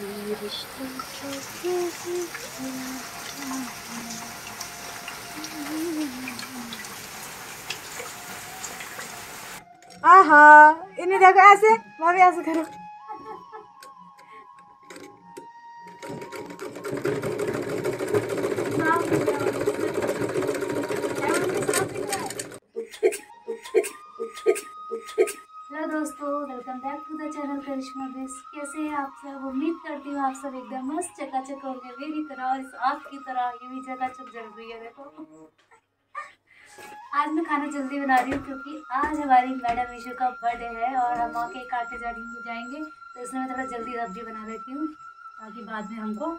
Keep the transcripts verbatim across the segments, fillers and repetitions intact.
आहा, इन्हें देखो ऐसे, मम्मी ऐसे करो। हेलो दोस्तों, welcome back to the channel Karishma base. कैसे हैं आप सब? उम्मीद करती हूँ आप सब एकदम मस्त चकाचक होंगे मेरी तरह, इस आँख की तरह ये भी चकाचक जल रही है। देखो आज मैं खाना जल्दी बना रही हूँ क्योंकि आज हमारी मैडम ईशू का बर्थडे है और हम वहाँ केक काटते जाएंगे, तो इसलिए मैं थोड़ा जल्दी सब्जी बना लेती हूँ ताकि बाद में हमको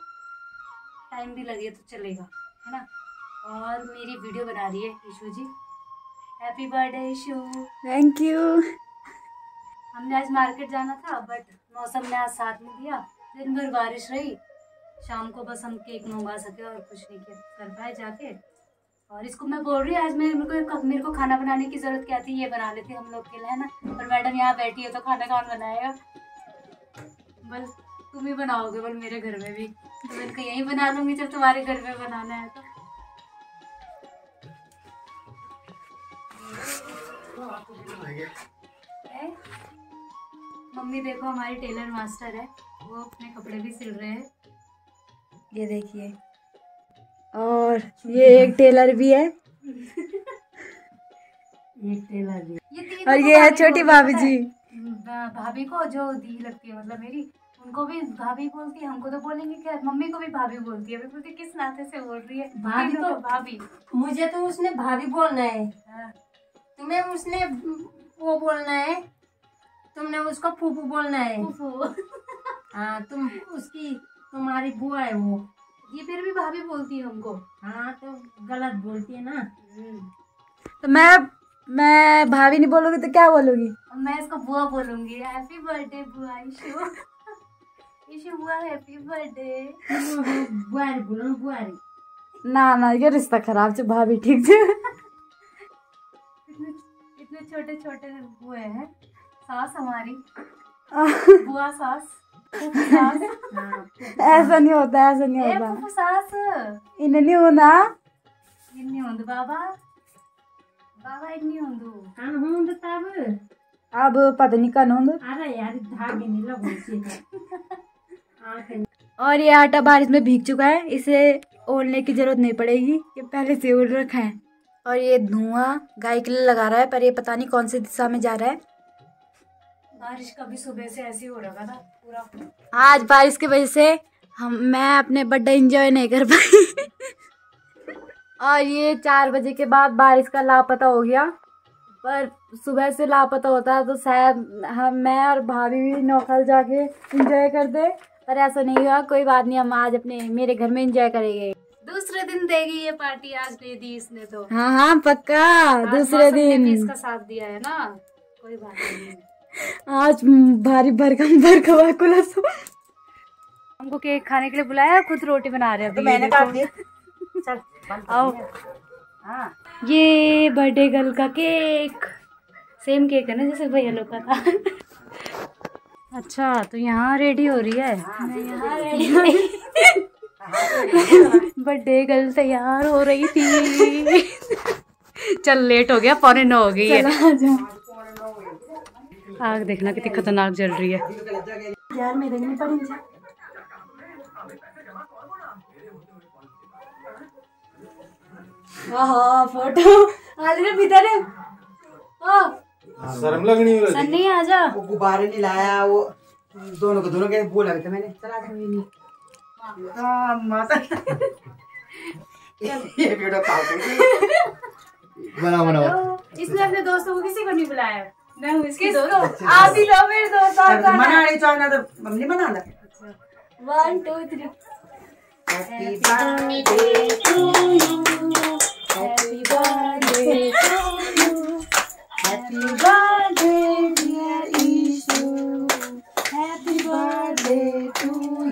टाइम भी लगे तो चलेगा, है ना। और मेरी वीडियो बना रही है Ishu ji. Happy birthday Ishu. Thank you. हमने आज मार्केट जाना था बट मौसम ने आज साथ में दिया, दिन भर बारिश रही, शाम को बस हम केक मंगवा सके और कुछ नहीं कर पाए जाके। और इसको मैं बोल रही हूँ आज मैं मेरे को मेरे को खाना बनाने की जरूरत क्या थी, ये बना लेती हम लोग के लिए, है ना। पर मैडम यहाँ बैठी है तो खाना कौन बनाएगा, बल तुम ही बनाओगे, बल मेरे घर में भी तो मैं इनको यहीं बना लूँगी जब तुम्हारे घर में बनाना है तो। मम्मी देखो हमारी टेलर मास्टर है, वो अपने कपड़े भी सिल रहे हैं, ये देखिए। और ये एक टेलर भी है, एक टेलर भी ये और ये है छोटी भाभी जी। भाभी को जो दी लगती है मतलब मेरी, उनको भी भाभी बोलती है, हमको तो बोलेंगे क्या, मम्मी को भी भाभी बोलती है, बोलती है किस नाते से बोल रही है भाभी तो भाभी। मुझे तो उसने भाभी बोलना है, तुम्हें उसने वो बोलना है, तुमने उसको फूफू बोलना है। हाँ तुम उसकी तुम्हारी बुआ है वो, ये फिर भी भाभी बोलती है हमको। हाँ तो गलत बोलती है ना, तो मैं मैं भाभी नहीं बोलूंगी तो क्या बोलूंगी, मैं इसको बुआ बोलूंगी। हैप्पी बर्थडे बुआ ईशू, ईशू बुआ हैप्पी बर्थडे। बुआरी बोलो बुआरी, ना ना ये रिश्ता खराब से भाभी ठीक है। इतने इतने छोटे छोटे बुए हैं, सास हमारी बुआ सास। ऐसा नहीं होता, ऐसा नहीं होता सास, इन नहीं होना, इन नहीं होंद बाबा, बाबा इन नहीं होंदू, कन होंद तब, अब पता नहीं कन होंद। अरे यार धागे नहीं लगोसी। और ये आटा बारिश में भीग चुका है, इसे ओलने की जरूरत नहीं पड़ेगी, ये पहले से ओल रखा है। और ये धुआं गाय के लिए लगा रहा है, पर ये पता नहीं कौन सी दिशा में जा रहा है। बारिश का भी सुबह से ऐसे हो रहा था पूरा, आज बारिश की वजह से हम मैं अपने बर्थडे एंजॉय नहीं कर पाई। और ये चार बजे के बाद बारिश का लापता हो गया, पर सुबह से लापता होता है तो शायद हम मैं और भाभी भी नौखल जाके एंजॉय करते, पर ऐसा नहीं हुआ। कोई बात नहीं, हम आज अपने मेरे घर में एंजॉय करेंगे। दूसरे दिन देगी ये पार्टी, आज दे दी इसने तो। हाँ हाँ पक्का दूसरे दिन, इसका साथ दिया है ना, कोई बात नहीं। आज भारी भरकम भरकवा कुलस हमको केक खाने के लिए बुलाया, खुद रोटी बना रहे हैं अभी। तो मैंने काट दिया, चल आओ। हाँ ये बर्थडे गर्ल का केक, सेम केक है ना जैसे भैया लोग का था। अच्छा तो यहाँ रेडी हो रही है, बर्थडे गर्ल तैयार हो रही थी। चल लेट हो गया, पौने नौ हो गई है। आग देखना कितनी खतरनाक जल रही है यार, मेरे में पड़ी जा। आहा फोटो आले भीतर है, ओ शर्म लगनी है सन्नी आजा। वो गुब्बारे नहीं लाया, वो दोनों को दोनों के बोला था मैंने, चला कोई नहीं। हां माता ये वीडियो डाल दो, बनाओ बनाओ। इसने अपने दोस्तों को किसी को नहीं बुलाया, मैं हूँ इसके दोस्त, आप ही लो मेरे दोस्त। मनाने चाहना तो मम्मी बना ला। One two three. Happy birthday to you, happy birthday to you, happy birthday dear Ishu, happy birthday to you.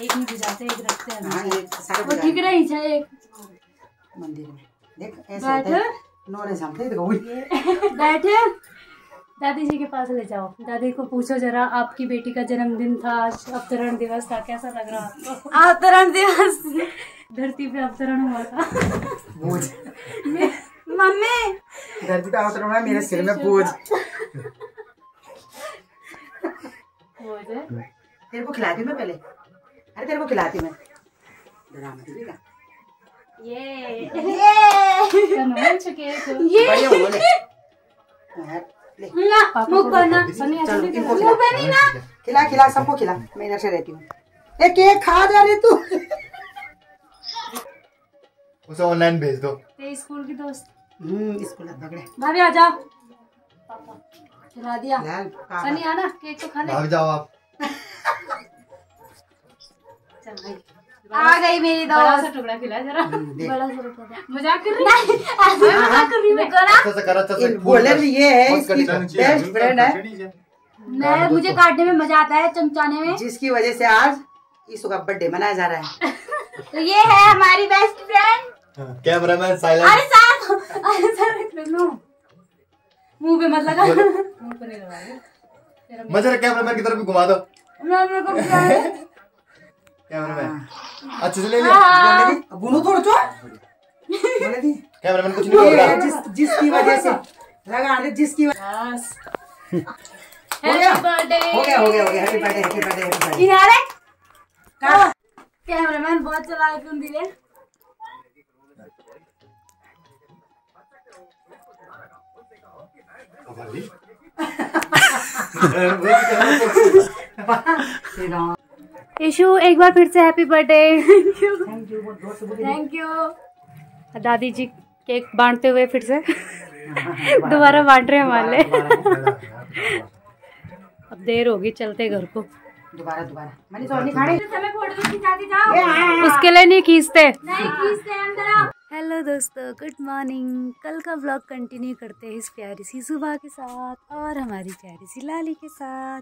एक ही बजाते एक रखते हैं ना, वो ठीक रही चाहिए मंदिर में, देख ऐसा होता है। बैठे दादी जी के पास ले जाओ, दादी को पूछो जरा आपकी बेटी का जन्मदिन था आज, अवतरण दिवस था, कैसा लग रहा आपको? अवतरण दिवस, धरती पे अवतरण हुआ था। मम्मी धरती पे अवतरण हुआ, मेरे सिर में पूज। तेरे को खिलाती मैं पहले, अरे तेरे को खिलाती मैं। ये ये ले। ना, ना, ना। खिला खिला सबको खिला, मैं इधर से रहती हूँ। एक केक खा जा रही तू। उसे ऑनलाइन भेज दो। तेरी स्कूल की दोस्त। हम्म, स्कूल पकड़े। भाभी आ जाओ। खिला दिया। सनी आना, केक तो खाने। भाग जाओ आप। चल भाई। आ गई मेरी दोस्त। बड़ा सा टुकड़ा खिला जरा। बड़ा सा टुकड़ा। मजाक कर रही है? मजाक कर रही हूं मैं। अच्छा से कर, अच्छा से। बोले ये है इसकी बेस्ट फ्रेंड है। मैं मुझे काटने में मजा आता है, चमचाने में, जिसकी वजह से आज इसू का बर्थडे मनाया जा रहा है। तो ये है हमारी बेस्ट फ्रेंड। Cameraman silent. अरे साथ अरे साथ लो। मुंह पे मत लगा। मुंह पे नहीं लगाओ। मजर कैमरामैन की तरफ घुमा दो। मैं मेरे को बुला रहे। कैमरामैन अच्छे से ले ले, बुनो थोड़ा चो। कैमरामैन कुछ नहीं बोल रहा, जिस जिसकी वजह से लगा ले, जिसकी बस। हैप्पी बर्थडे, हो गया हो गया हो गया। Happy birthday happy birthday happy birthday. किनारे का कैमरामैन बहुत चला के उन दिले। वाह, इशू एक बार फिर से happy birthday. Thank you thank you. दादी जी केक बांटते हुए फिर से दोबारा बांट रहे हैं हमारे। अब देर होगी, चलते घर को। दोबारा दोबारा उसके लिए नहीं खींचते। हेलो दोस्तों, गुड मॉर्निंग। कल का व्लॉग कंटिन्यू करते हैं इस प्यारी सी सुबह के साथ और हमारी प्यारी सी लाली के साथ।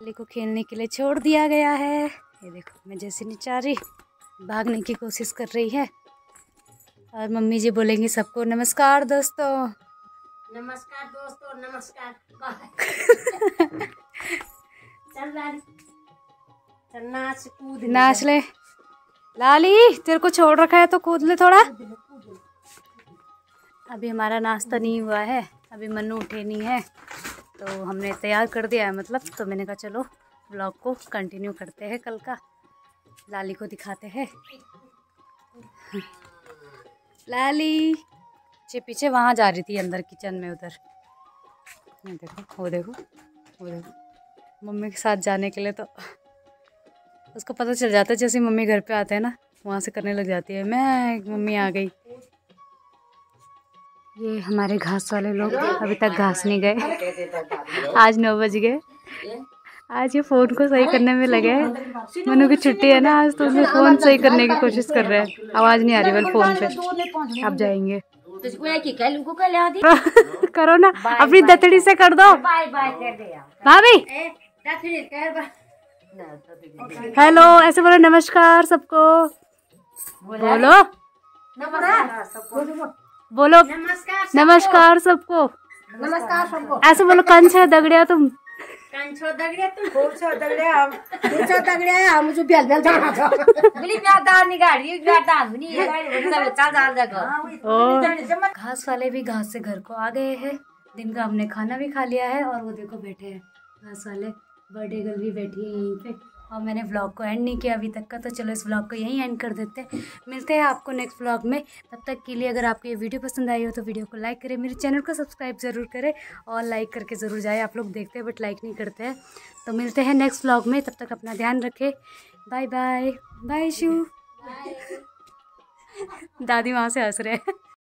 लाली को खेलने के लिए छोड़ दिया गया है। ये देखो, मैं जैसे निचारी भागने की कोशिश कर रही है। और मम्मी जी बोलेंगी सबको नमस्कार दोस्तों। नमस्कार दोस्तों, नमस्कार। चल लाली, चल नाच कूद नाच ले। लाली तेरे को छोड़ रखा है तो कूद ले थोड़ा। अभी हमारा नाश्ता नहीं हुआ है, अभी मनु उठे नहीं है तो हमने तैयार कर दिया है, मतलब। तो मैंने कहा चलो ब्लॉग को कंटिन्यू करते हैं, कल का लाली को दिखाते हैं। लाली पीछे पीछे वहाँ जा रही थी अंदर किचन में, उधर देखो, वो देखो वो देखो। मम्मी के साथ जाने के लिए तो उसको पता चल जाता है, जैसे मम्मी घर पे आते हैं ना, वहाँ से करने लग जाती है, मैं मम्मी आ गई। ये हमारे घास वाले लोग अभी तक घास नहीं गए। आज नौ बज गए। आज ये फ़ोन को सही करने में लगे हैं। मनु की छुट्टी है ना आज, तो उसमें फ़ोन सही करने की कोशिश कर रहे हैं। आवाज़ नहीं आ रही बल फ़ोन पे। आप जाएंगे करो ना, अपनी दतड़ी से कर दो भाभी। हेलो ऐसे बोलो, नमस्कार सबको बोलो। बोलो नमस्कार सबको। नमस्कार सबको ऐसे बोलो। कंछो दगड़िया तुम, कंछो दगड़िया तुम, कंछो दगड़िया हम, कंछो दगड़िया हम। जो बेल बेल जाना था बिली प्यादार निगाड़ी, ये प्यादार नहीं ये गाड़ी सब चल जा जगह। घास वाले भी घास से घर को आ गए हैं। दिन का हमने खाना भी खा लिया है और वो देखो बैठे हैं घास वाले। बर्थडे गर्ल भी बैठी है यहीं पे। और मैंने व्लॉग को एंड नहीं किया अभी तक का, तो चलो इस व्लॉग को यहीं एंड कर देते हैं। मिलते हैं आपको नेक्स्ट व्लॉग में, तब तक के लिए अगर आपको ये वीडियो पसंद आई हो तो वीडियो को लाइक करें, मेरे चैनल को सब्सक्राइब ज़रूर करें और लाइक करके ज़रूर जाए। आप लोग देखते हैं बट लाइक नहीं करते हैं। तो मिलते हैं नेक्स्ट व्लॉग में, तब तक अपना ध्यान रखें। Bye bye bye Ishu. दादी वहाँ से हंस रहे हैं।